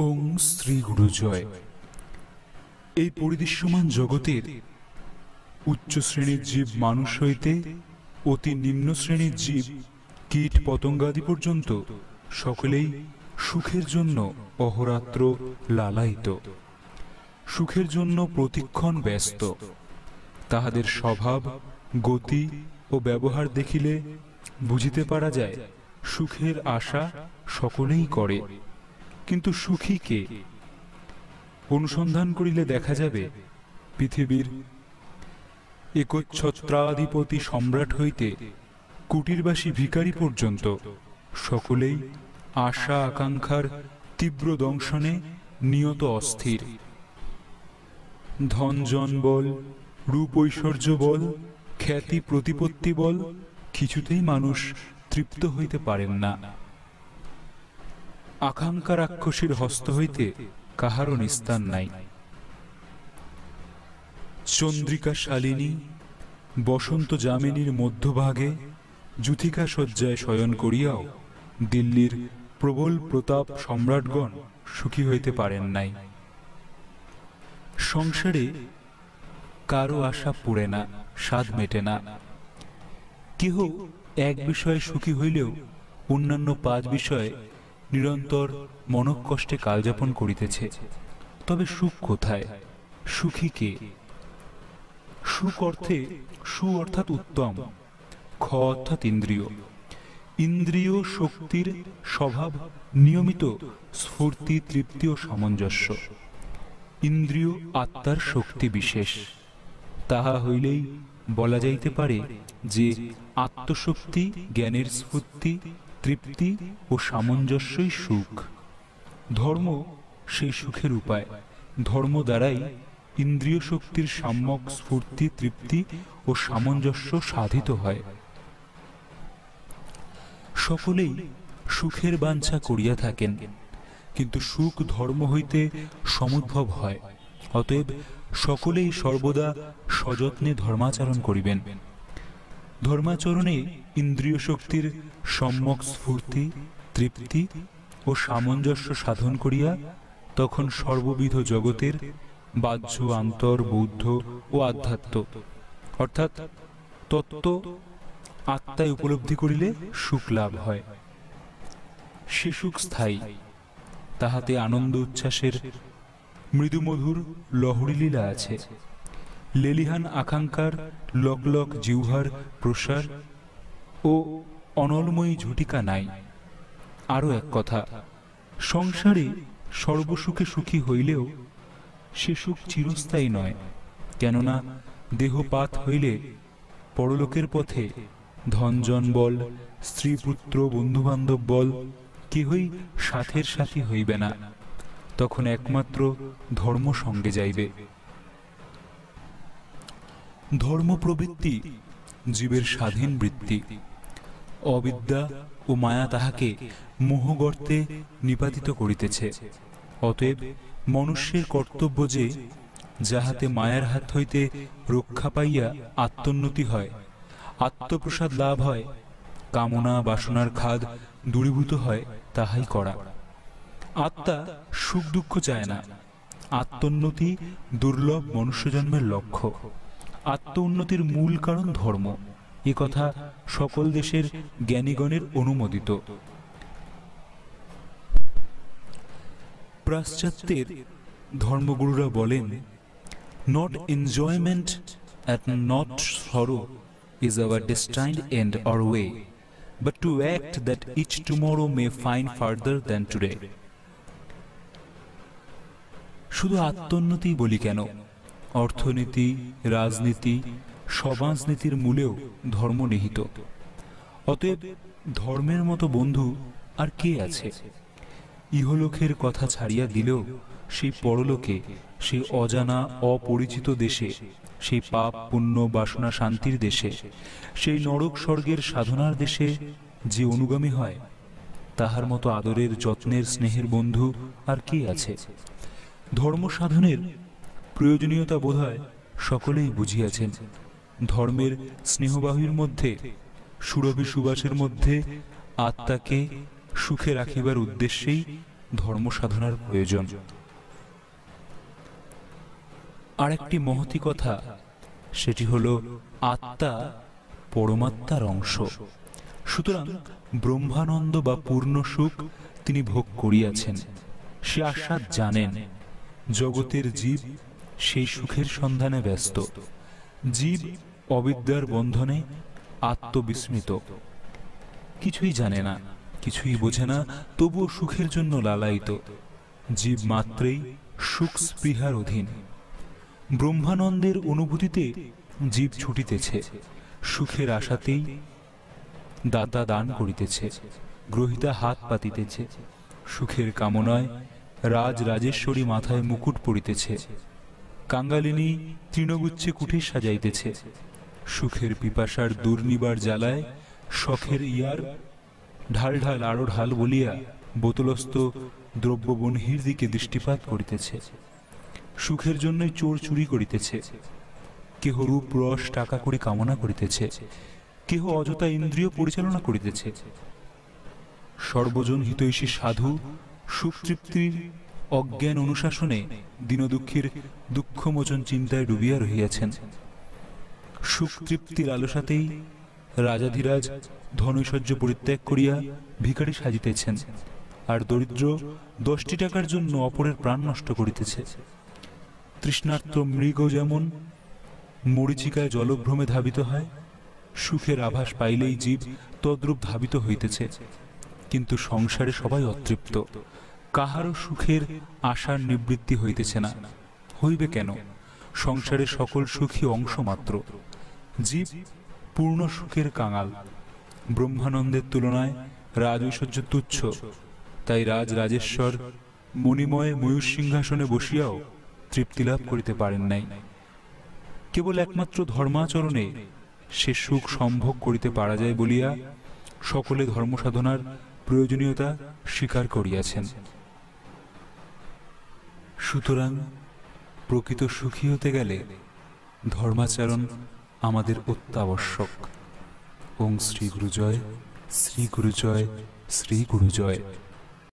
ओम श्री गुरुजय এই পরিদৃশ্যমান জগতের उच्च श्रेणीर जीव मानुष हईते अति निम्न श्रेणीर जीव कीट पतंगादि पर्यन्त सकलेई सुखेर जन्य अहोरात्र लालायित सुखेर जन्य प्रतिक्षण व्यस्त ताहादेर स्वभाव गति और व्यवहार देखिले बुझिते पारा जाय सुखेर आशा सकलेई करे किन्तु सुखी के अनुसंधान करिले देखा जाबे पृथिवीर एकच्छत्राधिपति सम्राट हईते कुटीरबासी भिखारी पर्यन्त सकलेई आशा आकांक्षार तीव्र दंशने नियत अस्थिर धन जन बल रूप ऐश्वर्य बल ख्याति प्रतिपत्ति बल किछुतेई मानुष तृप्त हईते पारेन ना आकांक्षा राक्षसीर हस्त हईते काहारो निस्तार नाई चंद्रिका शालिनी बसंत जामिनीर मध्यभागे जुथिका शय्याय शयन करियाओ दिल्लीर प्रबल प्रताप सम्राटगण सुखी हईते पारेन नाई संसारे कारो आशा पुरे ना स्वाद मेटे ना केह एक विषय सुखी हईलेও अन्यान्य पाँच विषय निरंतर मनोकष्टे कालजापन करितेছে तबे सुख कोथाय सुखी के सुख अर्थे सु अर्थात उत्तम ख अर्थात इंद्रिय इंद्रिय शक्तिर स्वभाव नियमित स्फूर्ति तृप्ति और सामंजस्य इंद्रिय आत्मार शक्ति विशेष ताहा हইলেই বলা যাইতে পারে যে आत्मशक्ति ज्ञानेर स्फूर्ति तृप्ति और सामंजस्यই सुख धर्म से सुखेर उपाय धर्म द्वाराई इंद्रिय शक्तिर साम्यक स्फूर्ति तृप्ति और सामंजस्य साधित है सकलेई सुखेर बांछा करिया थाकेन किन्तु सुख धर्म हईते समुद्भव है अतएव सकलेई सर्वदा सयत्ने धर्माचरण करिबेन धर्माचरणे इंद्रिय शक्तिर सम्यक स्फूर्ति तृप्ति और सामंजस्य साधन करिया तखन सर्वविध जगतेर बाह्य आंतर बुद्ध और आध्यात्म अर्थात तत्त्व आत्माय उपलब्धि करिले सुख लाभ हय से सुख स्थायी ताहाते आनंद उच्छ्वासेर मृदुमधुर लहरी लीला आछे लेलिहान आकांक्षार लकलक जिह्वार प्रसार और अनलमयी झटिका नाई आरो एक कथा संसारे सर्वसुखे सुखी हईलेও से सुख चिरस्थायी नय केनना देहपात हईले परलोकेर पथे धन जन बल स्त्री पुत्र बंधुबान्धव बल केहई साथेर साथी हईबे ना तखन एकमात्र धर्म संगे जाइबे धर्म प्रवृत्ति जीवेर स्वाधीन वृत्ति अविद्या और माया ताहाके मोहगर्ते निपातित करितेछे अतएव मनुष्येर कर्तव्य जे जाहाते मायार हाथ हईते रक्षा पाइया आत्मोन्नति हय आत्मप्रसाद लाभ हय कामना बासनार खाद दूरीभूत हय ताहाई करा आत्मा सुख दुःख चाय ना आत्मोन्नति दुर्लभ मनुष्य जन्मेर लक्ष्य आत्म उन्नतिर मूल कारण धर्म ए कथा सकल देशेर ज्ञानीगणेर अनुमोदित प्राश्चात्येर धर्मगुरुरा बोलेन नट एनजयमेंट at not sorrow is our destined and our way but to act that each tomorrow may find farther than today शुधु आत्मोन्नति बोली केन अर्थनीति राजनीति समाजनीतिर मूलेও धर्म निहित अतएव धर्मेर मतो बंधु आर के आछे इहलोकेर कथा छाड़िया दिलेও সেই परलोके সেই अजाना अपरिचित देशे সেই पाप पुण्य बासना शांतिर देशे সেই नरक स्वर्गेर साधनार देशे जे अनुगामी हय ताहार मतो आदरेर यत्नेर स्नेहेर बंधु आर के आछे धर्म साधनेर प्रयोजनीयता बोधाय सकलेई बुझियाछेन धर्मेर स्नेहबाहुर मध्य सुरभि सुबासेर मध्य आत्माके सुखे राखिबार उद्देश्येई धर्म साधनार प्रयोजन। आरेकटी महती कथा सेटी हलो आत्मा परमात्मार अंश। सुतरां ब्रह्मानंद बा पूर्ण सुख तिनि भोग करियाछेन, से आस्वाद जानेन। जगतेर जीव सेई सुखेर सन्धाने व्यस्त। जीव अविद्यार बंधने आत्मविस्मृत, किछुई जाने ना, किछुई बोझे ना, तबुओ सुखेर जन्य लालायित। जीव मात्रई सुख स्पृहार अधीन। ब्रह्मानंदेर अनुभूतिते जीव छुटितेछे, सुखेर आशातेई दाता दान करितेछे, ग्रहिता हाथ पातितेछे, सुखेर कामनाय राज राजेश्वरी माथाय मुकुट पड़ितेछे, कांगालिनी तृणगुच्छे कुटीर सजाइतेछे। सुखेर पिपासार दुर्निबार जालाय शखेर यार ढाल ढाल आरो ढाल बोलिया बोतलस्थ द्रव्य बन्हीर दिके दृष्टिपात करितेछे। सुखेर जन्य चोर चुरी करितेछे, केह रूप रस टाका करि कामना करितेछे, केह अजथा इंद्रिय परिचालना करितेछे। सर्वजन हितैषी साधु सुखतृप्तिर अज्ञान अनुशासने दिन दुःखेर दुःखमोचन चिंताय डुबिया रहियाछेन। सुखतृप्तिर आलोसातेई राजाधिराज धनैश्वर्य परित्याग करिया भिखारी साजितेछेन, आर दरिद्र 10টি টাকার জন্য অপরের প্রাণ নষ্ট করিতেছে। তৃষ্ণার্ত মৃগ যেমন মরিচিকায় জলভ্রমে ধাবিত হয়, সুখের আভাস পাইলেই জীব তদ্রূপ ধাবিত হইতেছে। কিন্তু সংসারে সবাই অতৃপ্ত, কাহারও সুখের আশার নিবৃত্তি হইতেছে না। হইবে কেন? সংসারে সকল সুখী অংশ মাত্র। জীব पूर्ण सुखेर कांगाल। ब्रह्मानंदेर तुलनाय राज ऐश्वर्य तुच्छ। ताई राज राजेश्वर मणिमय मयूर सिंहासने बसियाओ तृप्ति लाभ करिते पारेन नाई। केवल एकमात्र धर्माचरणे से सुख सम्भोग करिते पारा जाय बलिया सकले धर्म साधनार प्रयोजनीयता स्वीकार करियाछेन। सुतरां प्रकृत सुखी होते गेले धर्माचरण आमादेर अत्यावश्यक। ओम श्री गुरुजय, श्री गुरुजय, श्री गुरुजय।